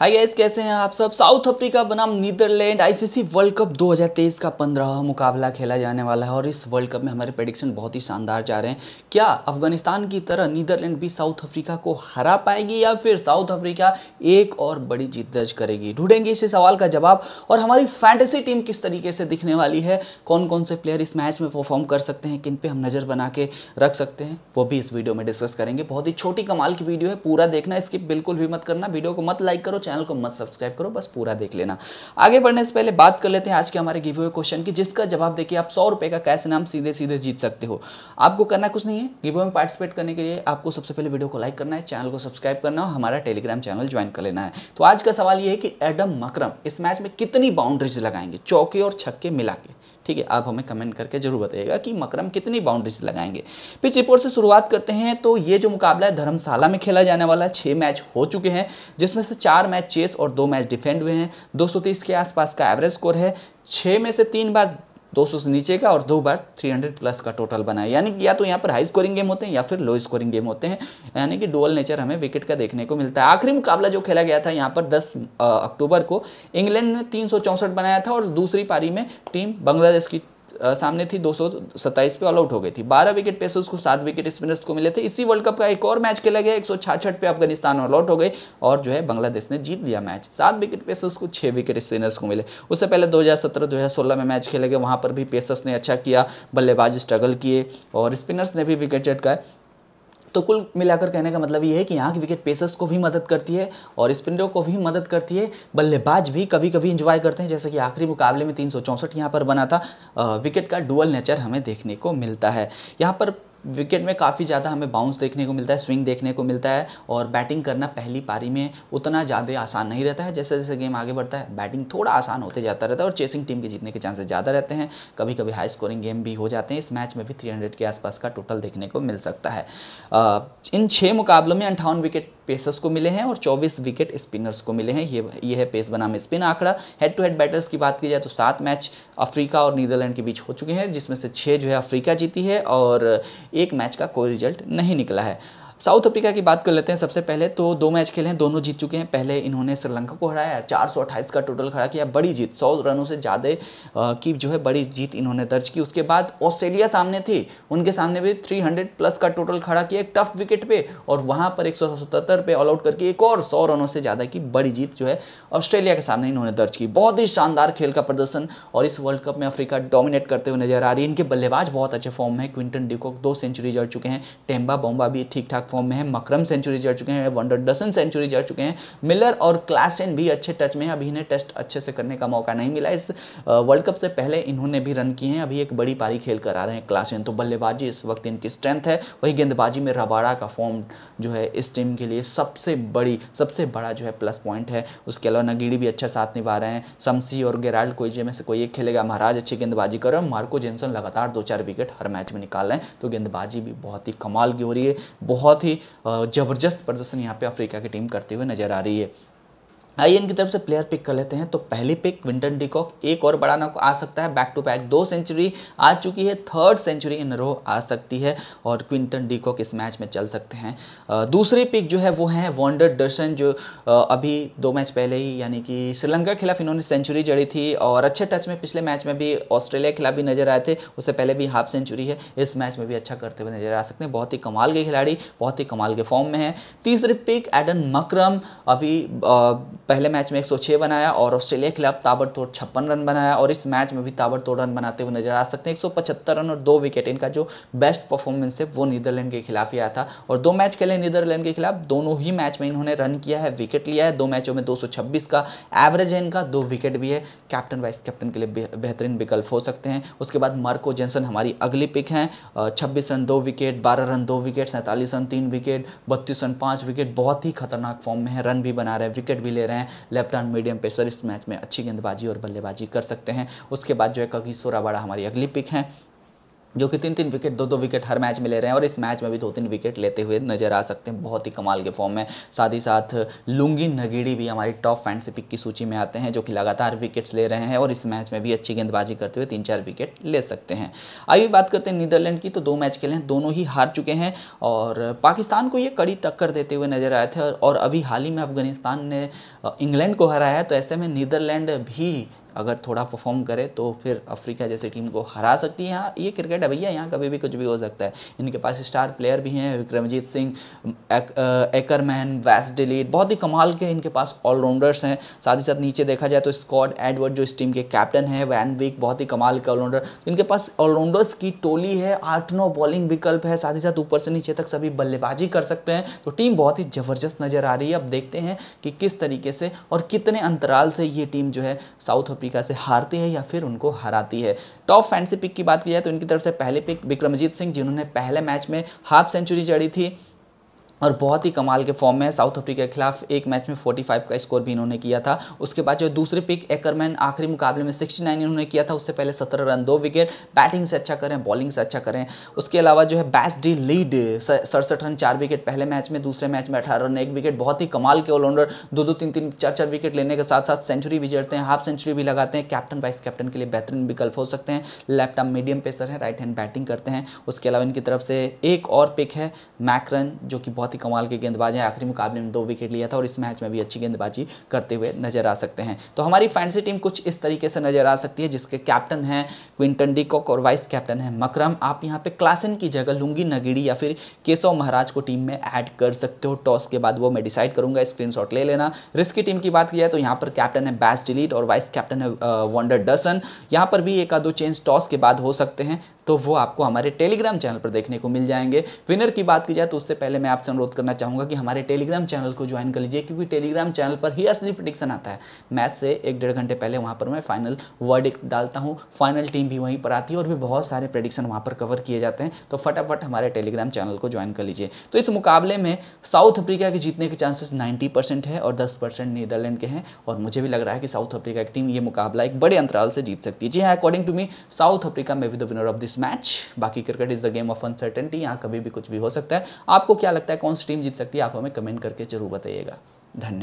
Hi guys, कैसे हैं आप सब। साउथ अफ्रीका बनाम नीदरलैंड आईसीसी वर्ल्ड कप 2023 का 15वां मुकाबला खेला जाने वाला है और इस वर्ल्ड कप में हमारे प्रेडिक्शन बहुत ही शानदार जा रहे हैं। क्या अफगानिस्तान की तरह नीदरलैंड भी साउथ अफ्रीका को हरा पाएगी या फिर साउथ अफ्रीका एक और बड़ी जीत दर्ज करेगी? ढूंढेंगे इस सवाल का जवाब। और हमारी फैंटेसी टीम किस तरीके से दिखने वाली है, कौन कौन से प्लेयर इस मैच में परफॉर्म कर सकते हैं, किन पे हम नज़र बना के रख सकते हैं, वो भी इस वीडियो में डिस्कस करेंगे। बहुत ही छोटी कमाल की वीडियो है, पूरा देखना, स्किप बिल्कुल भी मत करना। वीडियो को मत लाइक करो, चैनल को मत सब्सक्राइब करो, बस पूरा देख लेना। आगे बढ़ने से पहले बात कर लेते हैं आज के हमारे गिव अवे क्वेश्चन की, जिसका जवाब देखिए आप 100 रुपए का कैश इनाम सीधे सीधे जीत सकते हो। आपको करना कुछ नहीं है, गिव अवे में पार्टिसिपेट करने के लिए आपको सबसे पहले वीडियो को लाइक करना है, चैनल को सब्सक्राइब करना है, हमारा टेलीग्राम चैनल ज्वाइन कर लेना है। तो आज का सवाल यह है कि एडम मकरम इस मैच में कितनी बाउंड्रीज लगाएंगे, चौके और छक्के मिला के? ठीक है, आप हमें कमेंट करके जरूर बताइएगा कि मकरम कितनी बाउंड्रीज लगाएंगे। पिच रिपोर्ट से शुरुआत करते हैं। तो ये जो मुकाबला है धर्मशाला में खेला जाने वाला है। 6 मैच हो चुके हैं, जिसमें से 4 मैच चेस और 2 मैच डिफेंड हुए हैं। 230 के आसपास का एवरेज स्कोर है। 6 में से 3 बार 200 से नीचे का और 2 बार 300 प्लस का टोटल बना है। यानी कि या तो यहाँ पर हाई स्कोरिंग गेम होते हैं या फिर लो स्कोरिंग गेम होते हैं, यानी कि डुअल नेचर हमें विकेट का देखने को मिलता है। आखिरी मुकाबला जो खेला गया था यहाँ पर 10 अक्टूबर को, इंग्लैंड ने 364 बनाया था और दूसरी पारी में टीम बांग्लादेश की सामने थी, 227 पे ऑल आउट हो गई थी। 12 विकेट पेसर्स को, 7 विकेट स्पिनर्स को मिले थे। इसी वर्ल्ड कप का एक और मैच खेला गया, 166 पे अफगानिस्तान ऑल आउट हो गए और जो है बांग्लादेश ने जीत लिया मैच। 7 विकेट पेसर्स को, 6 विकेट स्पिनर्स को मिले। उससे पहले 2017-2016 में मैच खेले गए, वहाँ पर भी पेसर्स ने अच्छा किया, बल्लेबाज स्ट्रगल किए और स्पिनर्स ने भी विकेट झटकाए। तो कुल मिलाकर कहने का मतलब ये है कि यहाँ की विकेट पेसर्स को भी मदद करती है और स्पिनरों को भी मदद करती है, बल्लेबाज भी कभी कभी इंजॉय करते हैं, जैसे कि आखिरी मुकाबले में 364 यहाँ पर बना था। विकेट का डुअल नेचर हमें देखने को मिलता है। यहाँ पर विकेट में काफ़ी ज़्यादा हमें बाउंस देखने को मिलता है, स्विंग देखने को मिलता है और बैटिंग करना पहली पारी में उतना ज़्यादा आसान नहीं रहता है। जैसे जैसे गेम आगे बढ़ता है बैटिंग थोड़ा आसान होते जाता रहता है और चेसिंग टीम के जीतने के चांसेस ज़्यादा रहते हैं। कभी कभी हाई स्कोरिंग गेम भी हो जाते हैं। इस मैच में भी 300 के आसपास का टोटल देखने को मिल सकता है। इन 6 मुकाबलों में 58 विकेट पेसर्स को मिले हैं और 24 विकेट स्पिनर्स को मिले हैं। ये है पेस बनाम स्पिन आंकड़ा। हेड टू हेड बैटल्स की बात की जाए तो 7 मैच अफ्रीका और नीदरलैंड के बीच हो चुके हैं, जिसमें से 6 जो है अफ्रीका जीती है और 1 मैच का कोई रिजल्ट नहीं निकला है। साउथ अफ्रीका की बात कर लेते हैं सबसे पहले। तो 2 मैच खेले हैं, दोनों जीत चुके हैं। पहले इन्होंने श्रीलंका को हराया, 428 का टोटल खड़ा किया, बड़ी जीत, 100 रनों से ज़्यादा की जो है बड़ी जीत इन्होंने दर्ज की। उसके बाद ऑस्ट्रेलिया सामने थी, उनके सामने भी 300 प्लस का टोटल खड़ा किया एक टफ विकेट पे और वहाँ पर 177 पे ऑल आउट करके एक और 100 रनों से ज़्यादा की बड़ी जीत जो है ऑस्ट्रेलिया के सामने इन्होंने दर्ज की। बहुत ही शानदार खेल का प्रदर्शन और इस वर्ल्ड कप में अफ्रीका डोमिनेट करते हुए नजर आ रही है। इनके बल्लेबाज बहुत अच्छे फॉर्म में है। क्विंटन डे कॉक 2 सेंचुरी जड़ चुके हैं, टेम्बा बावुमा भी ठीक ठाक फॉर्म में है, मकरम सेंचुरी जड़ चुके हैं, वंडर डसन सेंचुरी जड़ चुके हैं, मिलर और क्लासन भी अच्छे टच में है। अभी इन्हें टेस्ट अच्छे से करने का मौका नहीं मिला, इस वर्ल्ड कप से पहले इन्होंने भी रन किए हैं। अभी एक बड़ी पारी खेल कर आ रहे हैं क्लासन। तो बल्लेबाजी इस वक्त इनकी स्ट्रेंथ है, वही गेंदबाजी में रबाड़ा का फॉर्म जो है इस टीम के लिए सबसे बड़ा जो है प्लस पॉइंट है। उसके अलावा नगीड़ी भी अच्छा साथ निभा रहे हैं, शमसी और गेराल्ड कोइजे में से कोई एक खेलेगा। महाराज अच्छी गेंदबाजी कर रहे हैं, मार्को जेनसन लगातार 2-4 विकेट हर मैच में निकाल रहे हैं। तो गेंदबाजी भी बहुत ही कमाल की हो रही है, बहुत ही ज़बरदस्त प्रदर्शन यहाँ पे अफ्रीका की टीम करते हुए नज़र आ रही है। आइए इनकी तरफ से प्लेयर पिक कर लेते हैं। तो पहली पिक क्विंटन डी कॉक, एक और बड़ा नॉक आ सकता है। बैक टू बैक 2 सेंचुरी आ चुकी है, 3rd सेंचुरी इन रो आ सकती है और क्विंटन डी कॉक इस मैच में चल सकते हैं। दूसरी पिक जो है वो है वंडर डसन, जो अभी 2 मैच पहले ही यानी कि श्रीलंका के खिलाफ इन्होंने सेंचुरी जड़ी थी और अच्छे टच में पिछले मैच में भी ऑस्ट्रेलिया के खिलाफ भी नजर आए थे, उससे पहले भी 1/2 सेंचुरी है। इस मैच में भी अच्छा करते हुए नजर आ सकते हैं। बहुत ही कमाल के खिलाड़ी, बहुत ही कमाल के फॉर्म में है। तीसरी पिक एडन मकरम, अभी पहले मैच में 106 बनाया और ऑस्ट्रेलिया के खिलाफ ताबड़तोड़ 56 रन बनाया और इस मैच में भी ताबड़तोड़ रन बनाते हुए नजर आ सकते हैं। 175 रन और 2 विकेट, इनका जो बेस्ट परफॉर्मेंस है वो नीदरलैंड के खिलाफ ही आया था और 2 मैच खेले नीदरलैंड के खिलाफ, दोनों ही मैच में इन्होंने रन किया है, विकेट लिया है। 2 मैचों में 226 का एवरेज है इनका, 2 विकेट भी है। कैप्टन वाइस कैप्टन के लिए बेहतरीन विकल्प हो सकते हैं। उसके बाद मार्को जेनसन हमारी अगली पिक हैं, 26 run 2 wicket, 12 run 2 wicket, 47 run 3 wicket, 32 run 5 wicket. बहुत ही खतरनाक फॉर्म में है, रन भी बना रहे हैं, विकेट भी ले रहे हैं। लेफ्ट आर्म मीडियम पेसर इस मैच में अच्छी गेंदबाजी और बल्लेबाजी कर सकते हैं। उसके बाद जो है कागिसो रबाडा हमारी अगली पिक है, जो कि 3-3 विकेट 2-2 विकेट हर मैच में ले रहे हैं और इस मैच में भी 2-3 विकेट लेते हुए नजर आ सकते हैं, बहुत ही कमाल के फॉर्म में। साथ ही साथ लुंगी नगीडी भी हमारी टॉप फैंटेसी पिक की सूची में आते हैं, जो कि लगातार विकेट्स ले रहे हैं और इस मैच में भी अच्छी गेंदबाजी करते हुए 3-4 विकेट ले सकते हैं। आइए बात करते हैं नीदरलैंड की। तो 2 मैच खेले हैं, दोनों ही हार चुके हैं और पाकिस्तान को ये कड़ी टक्कर देते हुए नजर आए थे और अभी हाल ही में अफगानिस्तान ने इंग्लैंड को हराया है। तो ऐसे में नीदरलैंड भी अगर थोड़ा परफॉर्म करे तो फिर अफ्रीका जैसी टीम को हरा सकती है। ये क्रिकेट है भैया, यहाँ कभी भी कुछ भी हो सकता है। इनके पास स्टार प्लेयर भी हैं, विक्रमजीत सिंह, एकरमैन, बास दे लीड, बहुत ही कमाल के इनके पास ऑलराउंडर्स हैं। साथ ही साथ नीचे देखा जाए तो स्कॉट एडवर्ड जो इस टीम के कैप्टन है, वैन विक, बहुत ही कमाल के ऑलराउंडर। तो इनके पास ऑलराउंडर्स की टोली है, 8-9 बॉलिंग विकल्प है, साथ ही साथ ऊपर से नीचे तक सभी बल्लेबाजी कर सकते हैं। तो टीम बहुत ही ज़बरदस्त नज़र आ रही है। अब देखते हैं कि किस तरीके से और कितने अंतराल से ये टीम जो है साउथ अफ्रीका से हारती है या फिर उनको हराती है। टॉप फैंटेसी पिक की बात की जाए तो इनकी तरफ से पहले पिक विक्रमजीत सिंह, जिन्होंने पहले मैच में हाफ सेंचुरी जड़ी थी और बहुत ही कमाल के फॉर्म में। साउथ अफ्रीका के खिलाफ एक मैच में 45 का स्कोर भी इन्होंने किया था। उसके बाद जो दूसरी पिक एकरमैन, आखिरी मुकाबले में 69 इन्होंने किया था, उससे पहले 17 रन, 2 विकेट। बैटिंग से अच्छा करें, बॉलिंग से अच्छा करें। उसके अलावा जो है बास दे लीडे 67 रन, 4 विकेट पहले मैच में, दूसरे मैच में 18 रन, 1 विकेट। बहुत ही कमाल के ऑलराउंडर, 2-2, 3-3, 4-4 विकेट लेने के साथ साथ सेंचुरी भी जड़ते हैं, हाफ सेंचुरी भी लगाते हैं। कैप्टन वाइस कैप्टन के लिए बेहतरीन विकल्प हो सकते हैं। लेफ्ट आर्म मीडियम पेसर है, राइट हैंड बैटिंग करते हैं। उसके अलावा इनकी तरफ से एक और पिक है मैकरन, जो कि कमाल के गेंदबाज हैं, आखिरी मुकाबले में 2 विकेट लिया था और इस मैच में भी अच्छी गेंदबाजी करते हुए नजर आ सकते हैं। तो हमारी फैंटेसी टीम कुछ इस तरीके से नजर आ सकती है, जिसके कैप्टन हैं क्विंटन डी कॉक और वाइस कैप्टन हैं मकरम। आप यहां पे क्लासन की जगह लुंगी नगीडी या फिर केशव महाराज को टीम में ऐड कर सकते हो। टॉस के बाद वो मैं डिसाइड करूंगा, स्क्रीनशॉट ले लेना। रिस्की टीम की बात की जाए तो यहाँ पर कैप्टन है बास दे लीड और वाइस कैप्टन है वंडर डसन। यहाँ पर भी एक आधो चेंज टॉस के बाद हो सकते हैं, तो वो आपको हमारे टेलीग्राम चैनल पर देखने को मिल जाएंगे। विनर की बात की जाए तो उससे पहले मैं आपसे अनुरोध करना चाहूँगा कि हमारे टेलीग्राम चैनल को ज्वाइन कर लीजिए, क्योंकि टेलीग्राम चैनल पर ही असली प्रेडिक्शन आता है। मैच से 1-1.5 घंटे पहले वहाँ पर मैं फाइनल वर्डिक्ट डालता हूँ, फाइनल टीम भी वहीं पर आती है और भी बहुत सारे प्रेडिक्शन वहाँ पर कवर किए जाते हैं। तो फटाफट हमारे टेलीग्राम चैनल को ज्वाइन कर लीजिए। तो इस मुकाबले में साउथ अफ्रीका के जीतने के चांसेस 90% है और 10% नीदरलैंड के हैं और मुझे भी लग रहा है कि साउथ अफ्रीका की टीम ये मुकाबला एक बड़े अंतराल से जीत सकती है। जी हाँ, according to me South Africa में भी the winner of this match. बाकी cricket is the game of uncertainty, यहाँ कभी भी कुछ भी हो सकता है। आपको क्या लगता है कौन सी टीम जीत सकती है, आप हमें कमेंट करके जरूर बताइएगा। धन्यवाद।